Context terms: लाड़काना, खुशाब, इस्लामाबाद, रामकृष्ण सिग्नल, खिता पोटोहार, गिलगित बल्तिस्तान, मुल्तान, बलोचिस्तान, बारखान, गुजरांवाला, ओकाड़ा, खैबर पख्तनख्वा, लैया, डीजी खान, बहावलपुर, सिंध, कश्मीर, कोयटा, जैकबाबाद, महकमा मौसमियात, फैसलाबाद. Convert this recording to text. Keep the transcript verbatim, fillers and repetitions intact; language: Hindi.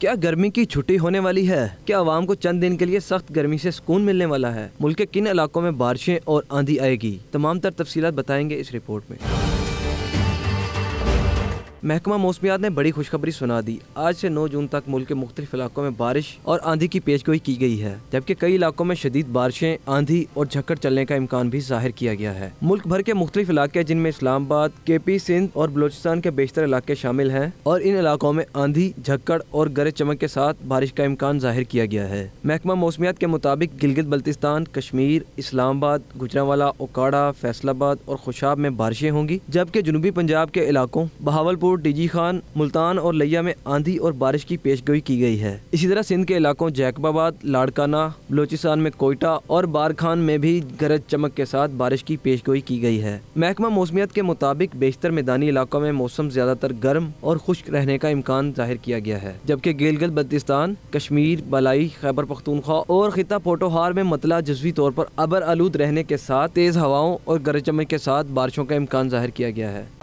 क्या गर्मी की छुट्टी होने वाली है? क्या आवाम को चंद दिन के लिए सख्त गर्मी से सुकून मिलने वाला है? मुल्क के किन इलाकों में बारिशें और आंधी आएगी? तमाम तर तफसीलात बताएंगे इस रिपोर्ट में। महकमा मौसमियात ने बड़ी खुशखबरी सुना दी। आज से नौ जून तक मुल्क के मुख्तलिफ इलाकों में बारिश और आंधी की पेशगोई की गई है, जबकि कई इलाकों में शदीद बारिशें, आंधी और झक्कड़ चलने का इम्कान भी जाहिर किया गया है। मुल्क भर के मुख्तलिफ इलाके जिनमें इस्लामाबाद, के पी, सिंध और बलोचिस्तान के बेशतर इलाके शामिल हैं और इन इलाकों में आंधी, झक्कड़ और गरज चमक के साथ बारिश का इम्कान जाहिर किया गया है। महकमा मौसमियात के मुताबिक गिलगित बल्तिस्तान, कश्मीर, इस्लामाबाद, गुजरांवाला, ओकाड़ा, फैसलाबाद और खुशाब में बारिशें होंगी, जबकि जनूबी पंजाब के इलाकों बहावलपुर, डीजी खान, मुल्तान और लैया में आंधी और बारिश की पेशगोई की गई है। इसी तरह सिंध के इलाकों जैकबाबाद, लाड़काना, बलोचिस्तान में कोयटा और बारखान में भी गरज चमक के साथ बारिश की पेशगोई की गई है। महकमा मौसमियात के मुताबिक बेशतर मैदानी इलाकों में मौसम ज्यादातर गर्म और खुश्क रहने का इम्कान जाहिर किया गया है, जबकि गिलगित बल्तिस्तान, कश्मीर, बलाई, खैबर पख्तनख्वा और खिता पोटोहार में मतला जज़वी तौर पर अबर आलूद रहने के साथ तेज हवाओं और गरज चमक के साथ बारिशों का इम्कान जाहिर किया गया है।